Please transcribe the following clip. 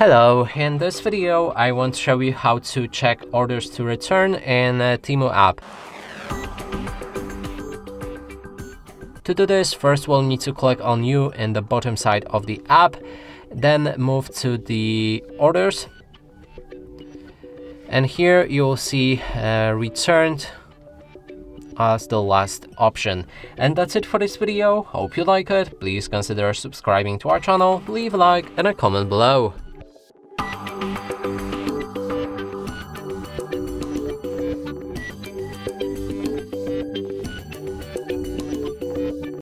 Hello, in this video I want to show you how to check orders to return in Temu app. To do this, first we'll need to click on New in the bottom side of the app, then move to the orders, and here you'll see returned as the last option. And that's it for this video. Hope you like it. Please consider subscribing to our channel, leave a like and a comment below.